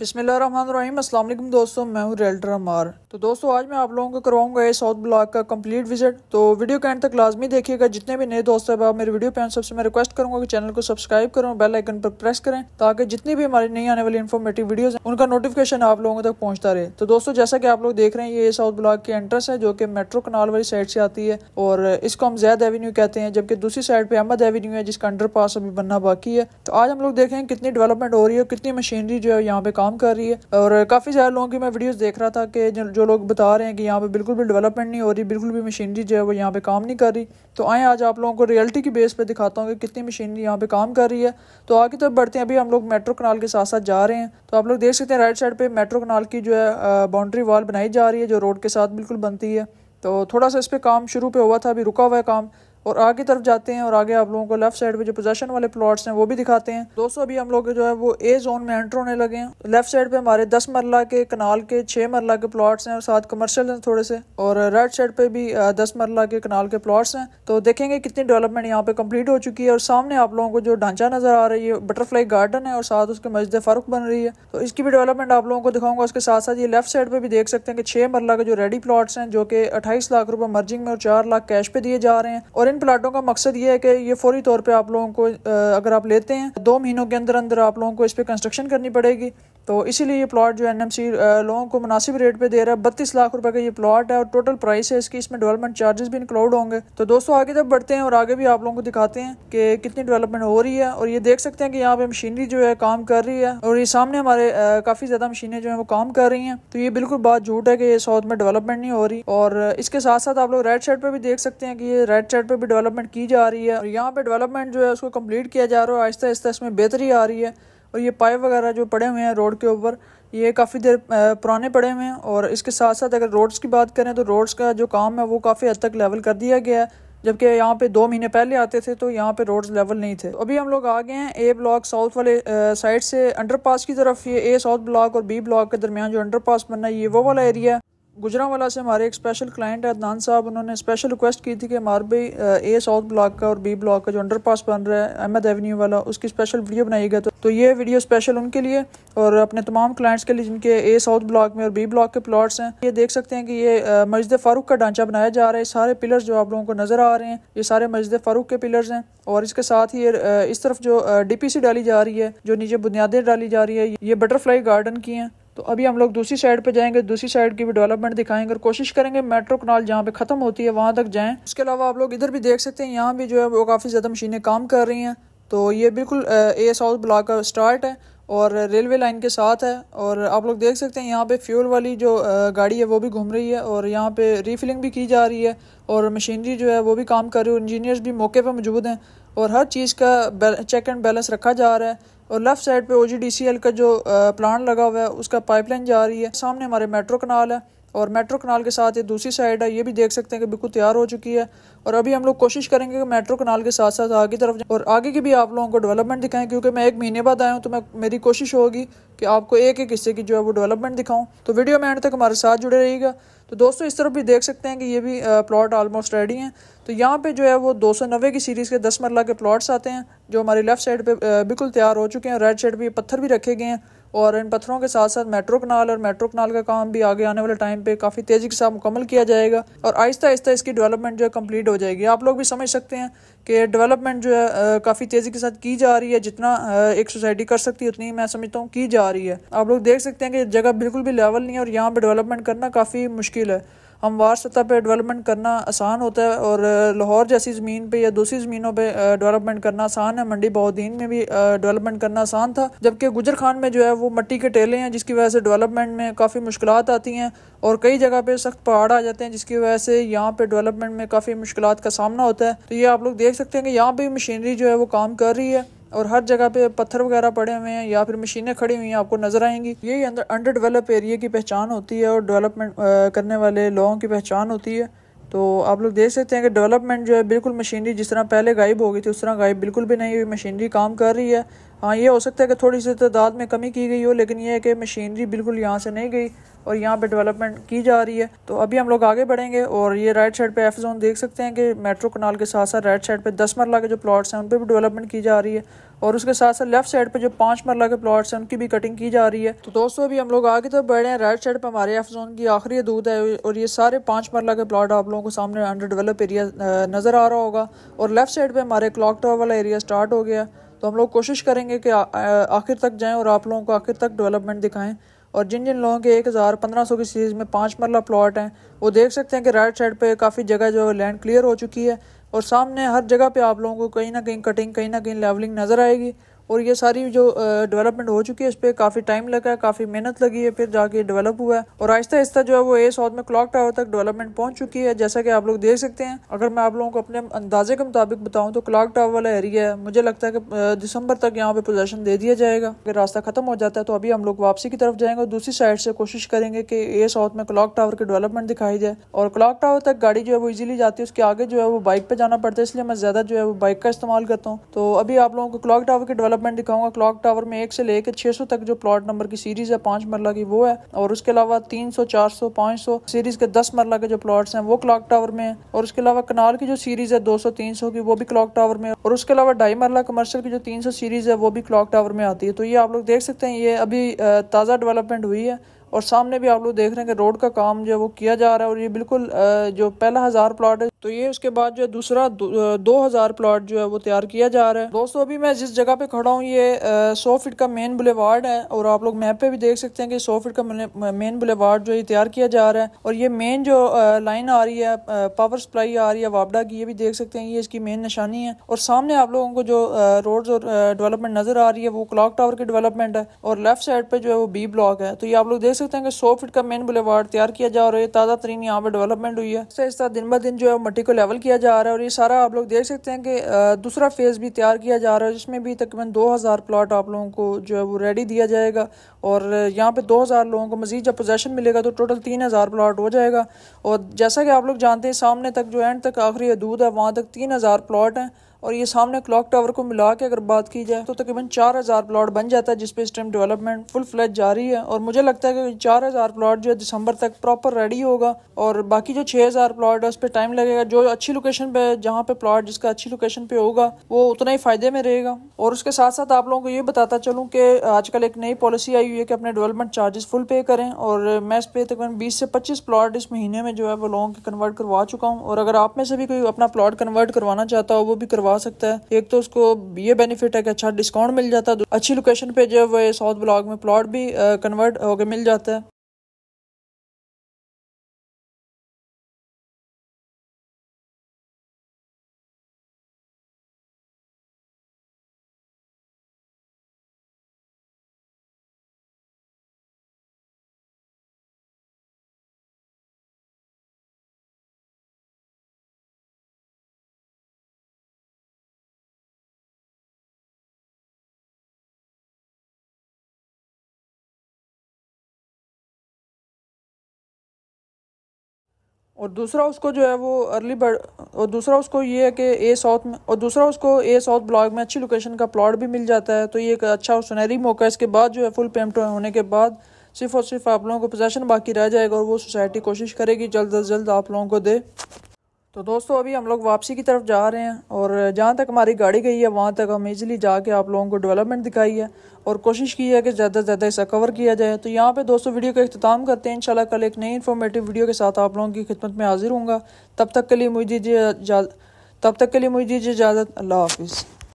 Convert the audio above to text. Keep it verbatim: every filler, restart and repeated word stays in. बिस्मिल्लाहिर्रहमानिर्रहीम। अस्सलाम वालेकुम दोस्तों, मैं हूँ रियल्टर अम्मार। तो दोस्तों आज मैं आप लोगों को करवाऊंगा ये साउथ ब्लॉक का कंप्लीट विजिट, तो वीडियो के एंड तक लाजमी देखिएगा। जितने भी नए दोस्त हैं, आप मेरे वीडियो पे सबसे मैं रिक्वेस्ट करूंगा कि चैनल को सब्सक्राइब करें, बेल आइकन पर प्रेस करें ताकि जितनी भी हमारी नई आने वाली इन्फॉर्मेटिव वीडियोस हैं उनका नोटिफिकेशन आप लोगों तक पहुँचता रहे। तो दोस्तों जैसा कि आप लोग देख रहे हैं, ये साउथ ब्लॉक की एंट्रेंस है जो कि मेट्रो कनाल वाली साइड से आती है और इसको हम ज़ैद एवेन्यू कहते हैं, जबकि दूसरी साइड पर अहमद एवेन्यू है जिसका अंडर पास अभी बनना बाकी है। तो आज हम लोग देखें कितनी डेवलपमेंट हो रही है, कितनी मशीनरी जो है यहाँ पे काम कर रही है। और काफी सारे लोगों की मैं वीडियोस देख रहा था कि जो लोग बता रहे हैं कि यहाँ पे बिल्कुल भी डेवलपमेंट नहीं हो रही, बिल्कुल भी मशीनरी जो है वो यहाँ पे काम नहीं कर रही। तो आए आज आप लोगों को रियलिटी की बेस पे दिखाता हूँ कि कितनी मशीनरी यहाँ पे काम कर रही है। तो आगे तरफ बढ़ते हैं। अभी हम लोग मेट्रो कनाल के साथ साथ जा रहे हैं, तो आप लोग देख सकते हैं राइट साइड पे मेट्रो कनाल की जो है बाउंड्री वॉल बनाई जा रही है जो रोड के साथ बिल्कुल बनती है। तो थोड़ा सा इस पर काम शुरू पे हुआ था, अभी रुका हुआ है काम। और आगे तरफ जाते हैं और आगे आप लोगों को लेफ्ट साइड पे जो पोजेशन वाले प्लॉट्स हैं वो भी दिखाते हैं। दोस्तों अभी हम लोग जो है वो ए जोन में एंटर होने लगे हैं। लेफ्ट साइड पे हमारे दस मरला के कनाल के छह मरला के प्लॉट्स हैं और साथ कमर्शियल हैं थोड़े से, और राइट साइड पे भी दस मरला के कनाल के प्लॉट्स हैं। तो देखेंगे कितनी डेवलपमेंट यहाँ पे कम्प्लीट हो चुकी है। और सामने आप लोगों को जो ढांचा नजर आ रही है बटरफ्लाई गार्डन है और साथ उसके मस्जिद फारूक बन रही है, तो इसकी भी डेवलपमेंट आप लोगों को दिखाऊंगा। उसके साथ साथ ये लेफ्ट साइड पे भी देख सकते हैं कि छह मरला के जो रेडी प्लॉट्स हैं जो कि अट्ठाईस लाख रुपए मर्जिंग में और चार लाख कैश पे दिए जा रहे हैं। और प्लाटों का मकसद ये है कि ये फौरी तौर पे आप लोगों को अगर आप लेते हैं दो महीनों के अंदर अंदर आप लोगों को इस पे कंस्ट्रक्शन करनी पड़ेगी। तो इसीलिए ये प्लॉट जो एनएमसी लोगों को मुनासिब रेट पे दे रहा है। बत्तीस लाख रुपए का ये प्लॉट है और टोटल प्राइस है इसकी, इसमें डेवलपमेंट चार्जेस भी इंक्लूड होंगे। तो दोस्तों आगे तक बढ़ते हैं और आगे भी आप लोगों को दिखाते हैं कि कितनी डेवलपमेंट हो रही है। और ये देख सकते हैं कि यहाँ पे मशीनरी जो है काम कर रही है और ये सामने हमारे काफी ज्यादा मशीनें जो है वो काम कर रही है। तो ये बिल्कुल बात झूठ है कि ये साउथ में डेवलपमेंट नहीं हो रही। और इसके साथ साथ आप लोग राइट साइड पर भी देख सकते हैं कि ये राइट साइड पर भी डेवलपमेंट की जा रही है और यहाँ पे डेवलपमेंट जो है उसको कंप्लीट किया जा रहा है। आहिस्ता आहिस्ता इसमें बेहतरी आ रही है। और ये पाइप वगैरह जो पड़े हुए हैं रोड के ऊपर ये काफ़ी देर पुराने पड़े हुए हैं। और इसके साथ साथ अगर रोड्स की बात करें तो रोड्स का जो काम है वो काफ़ी हद तक लेवल कर दिया गया है, जबकि यहाँ पे दो महीने पहले आते थे तो यहाँ पे रोड्स लेवल नहीं थे। तो अभी हम लोग आ गए हैं ए ब्लॉक साउथ वाले साइड से अंडरपास की तरफ। ये ए साउथ ब्लॉक और बी ब्लॉक के दरमियान जो अंडरपास बनना है ये वो वाला एरिया है। गुजरांवाला से हमारे एक स्पेशल क्लाइंट है अदनान साहब, उन्होंने स्पेशल रिक्वेस्ट की थी कि हमारे भी ए साउथ ब्लॉक का और बी ब्लॉक का जो अंडरपास बन रहा है अहमद एवेन्यू वाला उसकी स्पेशल वीडियो बनाई गई। तो, तो ये वीडियो स्पेशल उनके लिए और अपने तमाम क्लाइंट्स के लिए जिनके ए साउथ ब्लॉक में और बी ब्लॉक के प्लॉट्स हैं। ये देख सकते हैं कि ये मस्जिद फारूक का ढांचा बनाया जा रहा है। सारे पिलर्स जो आप लोगों को नजर आ रहे हैं ये सारे मस्जिद फारूक के पिलर्स हैं। और इसके साथ ही इस तरफ जो डीपीसी डाली जा रही है, जो नीचे बुनियादें डाली जा रही है, ये बटरफ्लाई गार्डन की हैं। तो अभी हम लोग दूसरी साइड पे जाएंगे, दूसरी साइड की भी डेवलपमेंट दिखाएंगे और कोशिश करेंगे मेट्रो कनाल जहाँ पे खत्म होती है वहाँ तक जाएं। इसके अलावा आप लोग इधर भी देख सकते हैं, यहाँ भी जो है वो काफ़ी ज़्यादा मशीनें काम कर रही हैं। तो ये बिल्कुल ए साउथ ब्लॉक का स्टार्ट है और रेलवे लाइन के साथ है। और आप लोग देख सकते हैं यहाँ पे फ्यूल वाली जो गाड़ी है वो भी घूम रही है और यहाँ पे रीफिलिंग भी की जा रही है और मशीनरी जो है वो भी काम कर रही है। इंजीनियर्स भी मौके पे मौजूद हैं और हर चीज़ का चेक एंड बैलेंस रखा जा रहा है। और लेफ्ट साइड पे ओजीडीसीएल का जो प्लांट लगा हुआ है उसका पाइपलाइन जा रही है। सामने हमारे मेट्रो कनाल है और मेट्रो कनाल के साथ ये दूसरी साइड है, ये भी देख सकते हैं कि बिल्कुल तैयार हो चुकी है। और अभी हम लोग कोशिश करेंगे कि मेट्रो कनाल के साथ साथ आगे तरफ और आगे की भी आप लोगों को डेवलपमेंट दिखाएं, क्योंकि मैं एक महीने बाद आया हूँ तो मैं मेरी कोशिश होगी कि आपको एक एक हिस्से की जो है वो डेवलपमेंट दिखाऊँ। तो वीडियो में एंड तक हमारे साथ जुड़े रहिएगा। तो दोस्तों इस तरफ भी देख सकते हैं कि ये भी प्लॉट ऑलमोस्ट रेडी हैं। तो यहाँ पे जो है वो दो सौ नब्बे की सीरीज़ के दस मरला के प्लॉट्स आते हैं जो हमारी लेफ्ट साइड पे बिल्कुल तैयार हो चुके हैं। राइट साइड पे ये पत्थर भी रखे गए हैं और इन पत्थरों के साथ साथ मेट्रो कनाल और मेट्रो कनाल का काम भी आगे आने वाले टाइम पे काफ़ी तेज़ी के साथ मुकम्मल किया जाएगा और आहिस्ता आहिस्ता इसकी डेवलपमेंट जो है कम्प्लीट हो जाएगी। आप लोग भी समझ सकते हैं कि डेवलपमेंट जो है काफ़ी तेज़ी के साथ की जा रही है, जितना एक सोसाइटी कर सकती है उतनी मैं समझता हूँ की जा रही है। आप लोग देख सकते हैं कि जगह बिल्कुल भी लेवल नहीं है और यहाँ पर डेवलपमेंट करना काफ़ी मुश्किल है। हमवार सतह पर डेवलपमेंट करना आसान होता है और लाहौर जैसी ज़मीन पे या दूसरी ज़मीनों पे डेवलपमेंट करना आसान है। मंडी बहुद्दीन में भी डेवलपमेंट करना आसान था, जबकि गुजर खान में जो है वो मिट्टी के टेले हैं जिसकी वजह से डेवलपमेंट में काफ़ी मुश्किलात आती हैं। और कई जगह पे सख्त पहाड़ आ जाते हैं जिसकी वजह से यहाँ पे डेवलपमेंट में काफ़ी मुश्किलात का सामना होता है। तो ये आप लोग देख सकते हैं कि यहाँ पर मशीनरी जो है वो काम कर रही है और हर जगह पे पत्थर वगैरह पड़े हुए हैं या फिर मशीनें खड़ी हुई हैं आपको नजर आएंगी। यही अंदर अंडर डेवलप एरिया की पहचान होती है और डेवलपमेंट करने वाले लोगों की पहचान होती है। तो आप लोग देख सकते हैं कि डेवलपमेंट जो है बिल्कुल मशीनरी जिस तरह पहले गायब हो गई थी उस तरह गायब बिल्कुल भी नहीं हुई, मशीनरी काम कर रही है। हाँ ये हो सकता है कि थोड़ी सी तादाद में कमी की गई हो, लेकिन यह है कि मशीनरी बिल्कुल यहाँ से नहीं गई और यहाँ पे डेवलपमेंट की जा रही है। तो अभी हम लोग आगे बढ़ेंगे और ये राइट साइड पे एफ जोन देख सकते हैं कि मेट्रो कनाल के साथ साथ राइट साइड पे दस मरला के जो प्लॉट्स हैं उन पे भी डेवलपमेंट की जा रही है और उसके साथ साथ लेफ्ट साइड पे जो पाँच मरला के प्लॉट्स हैं उनकी भी कटिंग की जा रही है। तो दोस्तों अभी हम लोग आगे तो बढ़े हैं, राइट साइड पर हमारे एफ जोन की आखिरी हदूद है और ये सारे पाँच मरला के प्लॉट आप लोगों को सामने अंडर डेवलप एरिया नज़र आ रहा होगा और लेफ्ट साइड पर हमारे क्लॉक टावर वाला एरिया स्टार्ट हो गया। तो हम लोग कोशिश करेंगे कि आखिर तक जाएँ और आप लोगों को आखिर तक डेवलपमेंट दिखाएँ। और जिन जिन लोगों के एक हज़ार पंद्रह सौ की सीरीज़ में पाँच मरला प्लॉट हैं वो देख सकते हैं कि राइट साइड पे काफ़ी जगह जो लैंड क्लियर हो चुकी है और सामने हर जगह पे आप लोगों को कहीं ना कहीं कटिंग कहीं ना कहीं लेवलिंग नज़र आएगी। और ये सारी जो डेवलपमेंट हो चुकी है इस पर काफ़ी टाइम लगा है, काफ़ी मेहनत लगी है, फिर जाके डेवलप हुआ है और आहिस्ता आहिस्ता जो है वो ए साउथ में क्लॉक टावर तक डेवलपमेंट पहुंच चुकी है, जैसा कि आप लोग देख सकते हैं। अगर मैं आप लोगों को अपने अंदाजे के मुताबिक बताऊं तो क्लॉक टावर वाला एरिया है, मुझे लगता है कि दिसंबर तक यहाँ पे पोजेसन दे दिया जाएगा। अगर रास्ता खत्म हो जाता है तो अभी हम लोग वापसी की तरफ जाएंगे और दूसरी साइड से कोशिश करेंगे कि ए साउथ में क्लॉक टावर की डेवलपमेंट दिखाई जाए। और क्लॉक टावर तक गाड़ी जो है वो ईजिली जाती है, उसके आगे जो है वो बाइक पर जाना पड़ता है, इसलिए मैं ज़्यादा जो है वो बाइक का इस्तेमाल करता हूँ। तो अभी आप लोगों को क्लॉक टावर की डेवलपमेंट दिखाऊंगा। क्लॉक टावर में एक से लेकर छह सौ तक जो प्लॉट नंबर की सीरीज है पांच मरला की वो है और उसके अलावा तीन सौ, चार सौ, पांच सौ सीरीज के दस मरला के जो प्लॉट्स हैं वो क्लॉक टावर में है। और उसके अलावा कनाल की जो सीरीज है दो सौ, तीन सौ की वो भी क्लॉक टावर में है। और उसके अलावा ढाई मरला कमर्शियल की जो तीन सौ सीरीज है वो भी क्लॉक टावर में आती है। तो ये आप लोग देख सकते हैं, ये अभी ताज़ा डेवलपमेंट हुई है और सामने भी आप लोग देख रहे हैं कि रोड का काम जो है वो किया जा रहा है। और ये बिल्कुल जो पहला हज़ार प्लॉट है तो ये उसके बाद जो है दूसरा दो हज़ार प्लॉट जो है वो तैयार किया जा रहा है। दोस्तों अभी मैं जिस जगह पे खड़ा हूँ ये सौ फीट का मेन बुलेवार्ड है और आप लोग मैप पे भी देख सकते हैं कि सौ फीट का मेन बुलेवार्ड जो है तैयार किया जा रहा है। और ये मेन जो लाइन आ रही है पावर सप्लाई आ रही है वापडा की, ये भी देख सकते हैं, ये इसकी मेन निशानी है। और सामने आप लोगों को जो रोड और डेवलपमेंट नजर आ रही है वो क्लॉक टावर की डेवलपमेंट है और लेफ्ट साइड पे जो है वो बी ब्लॉक है। तो ये आप लोग देख सकते हैं कि सौ फीट का मेन बुलेवार्ड तैयार किया जा रहा है, ताज़ा तरीन यहाँ पे डेवलपमेंट हुई है। इससे इस तरह दिन ब दिन जो है मट्टी को लेवल किया जा रहा है और ये सारा आप लोग देख सकते हैं कि दूसरा फेज भी तैयार किया जा रहा है जिसमें भी तकरीबन दो हज़ार प्लॉट आप लोगों को जो है वो रेडी दिया जाएगा। और यहाँ पे दो हज़ार लोगों को मजीद जब पोजेसन मिलेगा तो टोटल तीन हज़ार प्लॉट हो जाएगा। और जैसा कि आप लोग जानते हैं सामने तक जो एंड तक आखिरी हदूद है वहाँ तक तीन हज़ार प्लॉट हैं और ये सामने क्लॉक टावर को मिला के अगर बात की जाए तो तकरीबन चार हज़ार प्लॉट बन जाता है, जिस पे इस टाइम डेवलपमेंट फुल फ्लैज जारी है। और मुझे लगता है कि चार हज़ार प्लॉट जो है दिसंबर तक प्रॉपर रेडी होगा और बाकी जो छः हज़ार प्लॉट है उस पर टाइम लगेगा। जो अच्छी लोकेशन पे जहाँ पे प्लॉट जिसका अच्छी लोकेशन पे होगा वो उतना ही फ़ायदे में रहेगा। और उसके साथ साथ आप लोगों को ये बताता चलूँ कि आजकल एक नई पॉलिसी आई हुई है कि अपने डेवलपमेंट चार्जेस फुल पे करें और मैं इस पर तकरीबन बीस से पच्चीस प्लॉट इस महीने में जो है वो लोगों के कन्वर्ट करवा चुका हूँ। और अगर आप में से भी कोई अपना प्लॉट कन्वर्ट करवाना चाहता हो वो भी करवा सकता है। एक तो उसको ये बेनिफिट है कि अच्छा डिस्काउंट मिल जाता है, अच्छी लोकेशन पे जो है साउथ ब्लॉक में प्लॉट भी कन्वर्ट होके मिल जाता है। और दूसरा उसको जो है वो अर्ली बर्ड और दूसरा उसको ये है कि ए साउथ में और दूसरा उसको ए साउथ ब्लॉक में अच्छी लोकेशन का प्लॉट भी मिल जाता है। तो ये एक अच्छा सुनहरी मौका है। इसके बाद जो है फुल पेमेंट होने के बाद सिर्फ और सिर्फ आप लोगों को पोजेसन बाकी रह जाएगा और वो सोसाइटी कोशिश करेगी जल्द अज जल्द आप लोगों को दे। तो दोस्तों अभी हम लोग वापसी की तरफ जा रहे हैं और जहाँ तक हमारी गाड़ी गई है वहाँ तक हम इजीली जाके आप लोगों को डेवलपमेंट दिखाई है और कोशिश की है कि ज़्यादा से ज़्यादा इसे कवर किया जाए। तो यहाँ पे दोस्तों वीडियो का इख्तिताम करते हैं। इंशाल्लाह कल एक नई इन्फॉर्मेटिव वीडियो के साथ आप लोगों की खिदमत में हाजिर हूँगा। तब तक के लिए मुझे दीजिए तब तक के लिए मुझे दीजिए इजाज़त। अल्लाह हाफिज़।